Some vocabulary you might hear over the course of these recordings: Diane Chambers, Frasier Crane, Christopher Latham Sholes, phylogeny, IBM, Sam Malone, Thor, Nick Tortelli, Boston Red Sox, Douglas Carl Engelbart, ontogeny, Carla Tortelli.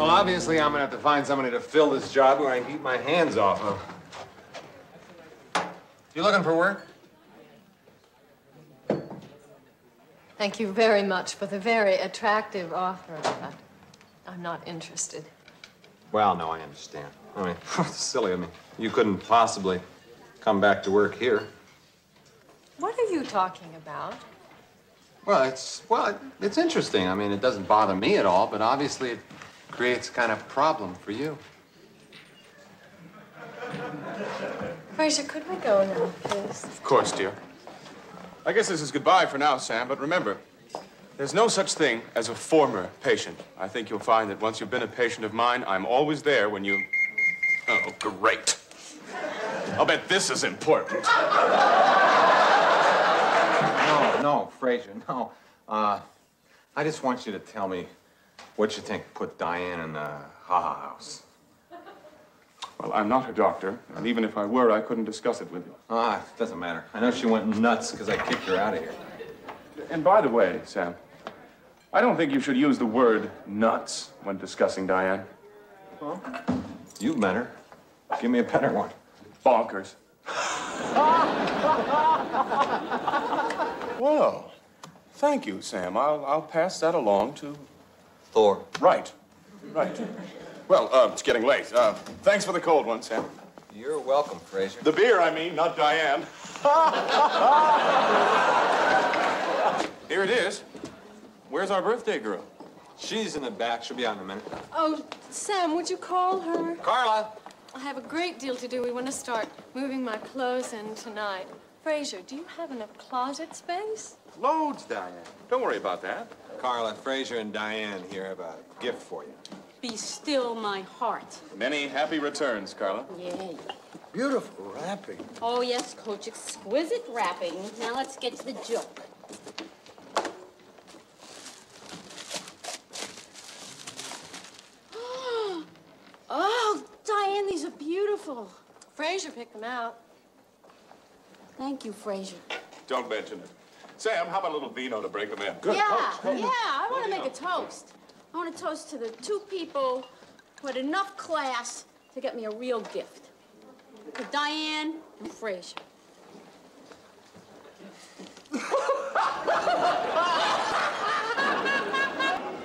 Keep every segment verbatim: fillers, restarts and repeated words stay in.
Well, obviously, I'm gonna have to find somebody to fill this job where I can keep my hands off of. You looking for work? Thank you very much for the very attractive offer, but I'm not interested. Well, no, I understand. I mean, silly of me. You couldn't possibly come back to work here. What are you talking about? Well, it's, well, it's interesting. I mean, it doesn't bother me at all, but obviously it creates kind of a problem for you. Frasier, could we go now, please? Of course, dear. I guess this is goodbye for now, Sam, but remember, there's no such thing as a former patient. I think you'll find that once you've been a patient of mine, I'm always there when you... Oh, great. I'll bet this is important. No, no, Frasier, no. Uh, I just want you to tell me what you think put Diane in the ha-ha house. Well, I'm not her doctor, and even if I were, I couldn't discuss it with you. Ah, it doesn't matter. I know she went nuts because I kicked her out of here. And by the way, Sam, I don't think you should use the word nuts when discussing Diane. Well, you've met her. Give me a better one. Bonkers. Well, thank you, Sam. I'll, I'll pass that along to... Thor. Right, right. Well, uh, it's getting late. Uh, thanks for the cold one, Sam. You're welcome, Frasier. The beer, I mean, not Diane. Here it is. Where's our birthday girl? She's in the back. She'll be out in a minute. Oh, Sam, would you call her? Carla! I have a great deal to do. We want to start moving my clothes in tonight. Frasier, do you have enough closet space? Loads, Diane. Don't worry about that. Carla, Frasier and Diane here have a gift for you. Be still my heart. Many happy returns, Carla. Yay. Beautiful wrapping. Oh, yes, Coach. Exquisite wrapping. Now let's get to the joke. Oh, Diane, these are beautiful. Frasier picked them out. Thank you, Frasier. Don't mention it. Sam, how about a little vino to break them in? Good. Yeah, toast, toast. Yeah, I want to make a toast. I want to toast to the two people who had enough class to get me a real gift. To Diane and Frasier.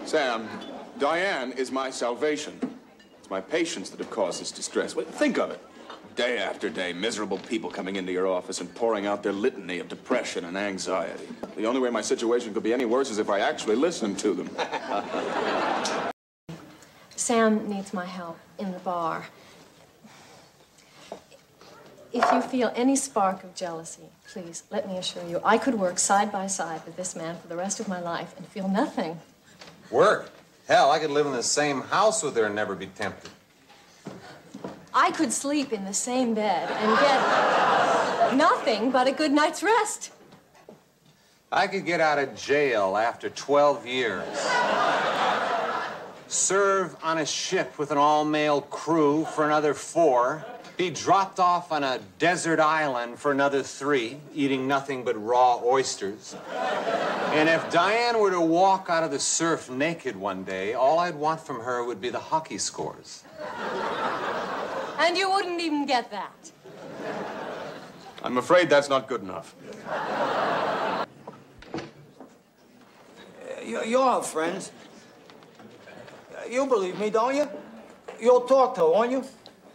Sam, Diane is my salvation. It's my patients that have caused this distress. Think of it. Day after day, miserable people coming into your office and pouring out their litany of depression and anxiety. The only way my situation could be any worse is if I actually listened to them. Sam needs my help in the bar. If you feel any spark of jealousy, please, let me assure you, I could work side by side with this man for the rest of my life and feel nothing. Work? Hell, I could live in the same house with her and never be tempted. I could sleep in the same bed and get nothing but a good night's rest. I could get out of jail after twelve years. Serve on a ship with an all-male crew for another four. Be dropped off on a desert island for another three, eating nothing but raw oysters. And if Diane were to walk out of the surf naked one day, all I'd want from her would be the hockey scores. And you wouldn't even get that. I'm afraid that's not good enough. Uh, you're our friends. You believe me, don't you? You'll talk to her, won't you?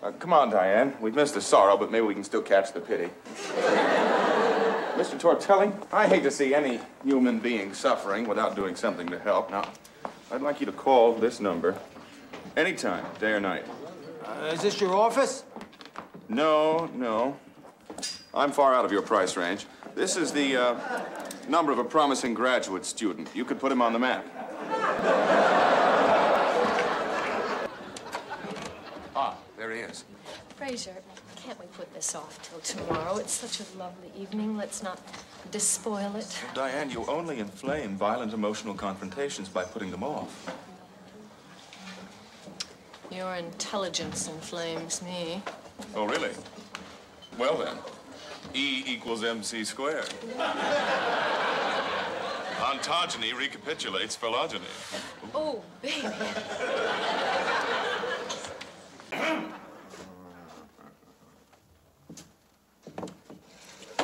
Uh, come on, Diane. We've missed the sorrow, but maybe we can still catch the pity. Mister Tortelli, I hate to see any human being suffering without doing something to help. Now, I'd like you to call this number anytime, day or night. Uh, is this your office? No, no. I'm far out of your price range. This is the uh, number of a promising graduate student. You could put him on the map. Ah, there he is. Frasier, can't we put this off till tomorrow? It's such a lovely evening. Let's not despoil it. Well, Diane, you only inflame violent emotional confrontations by putting them off. Your intelligence inflames me. Oh, really? Well, then, E equals M C squared. On ontogeny recapitulates phylogeny. Oh, baby.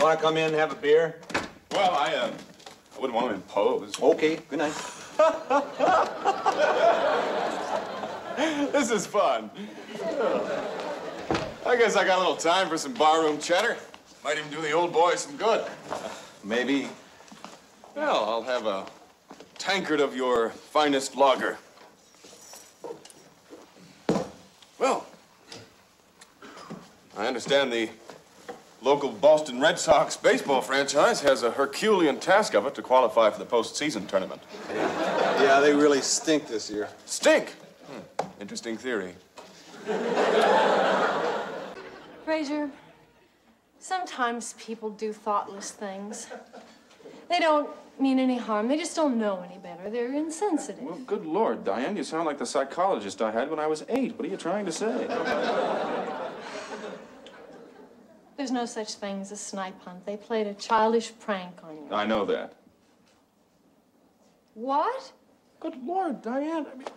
Want to come in and have a beer? Well, I, uh, I wouldn't want to impose. Okay, good night. This is fun. I guess I got a little time for some barroom cheddar. Might even do the old boy some good. Maybe. Well, I'll have a tankard of your finest lager. Well, I understand the local Boston Red Sox baseball franchise has a Herculean task of it to qualify for the postseason tournament. Yeah, yeah they really stink this year. Stink? Hmm. Interesting theory. Frasier, sometimes people do thoughtless things. They don't mean any harm. They just don't know any better. They're insensitive. Well, good Lord, Diane, you sound like the psychologist I had when I was eight. What are you trying to say? There's no such thing as a snipe hunt. They played a childish prank on you. I know that. What? Good Lord, Diane. I mean,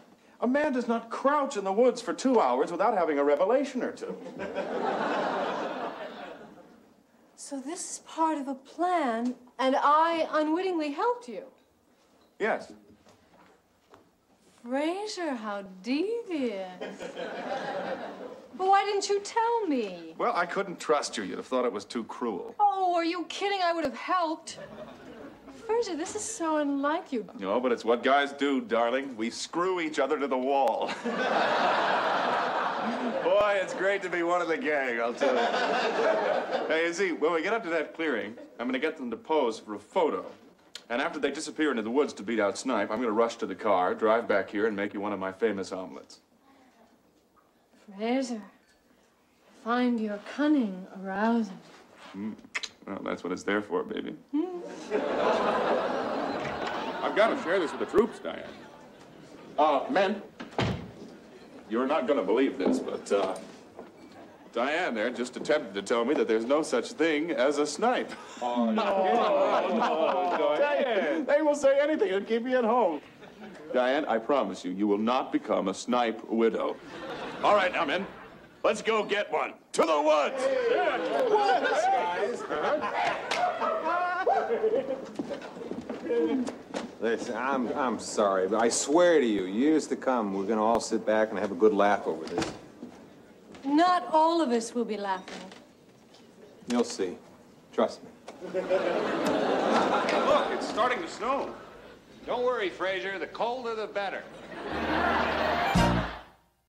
a man does not crouch in the woods for two hours without having a revelation or two. So this is part of a plan, and I unwittingly helped you? Yes. Frasier, how devious. But why didn't you tell me? Well, I couldn't trust you. You'd have thought it was too cruel. Oh, are you kidding? I would have helped. Frasier, this is so unlike you. No, but it's what guys do, darling. We screw each other to the wall. Boy, it's great to be one of the gang, I'll tell you. Hey, you see, when we get up to that clearing, I'm going to get them to pose for a photo. And after they disappear into the woods to beat out Snipe, I'm going to rush to the car, drive back here, and make you one of my famous omelets. Frasier, I find your cunning arousing. Mm. Well, that's what it's there for, baby. Mm. I've got to share this with the troops, Diane. Uh, men, you're not going to believe this, but uh, Diane there just attempted to tell me that there's no such thing as a snipe. Oh, no. Oh, no, no, no. Diane, they will say anything to keep you at home. Diane, I promise you, you will not become a snipe widow. All right, now, men, let's go get one. To the woods! Hey, yeah, to the woods, guys. Uh-huh. Listen, I'm, I'm sorry, but I swear to you, years to come, we're going to all sit back and have a good laugh over this. Not all of us will be laughing. You'll see. Trust me. Look, it's starting to snow. Don't worry, Frasier. The colder, the better.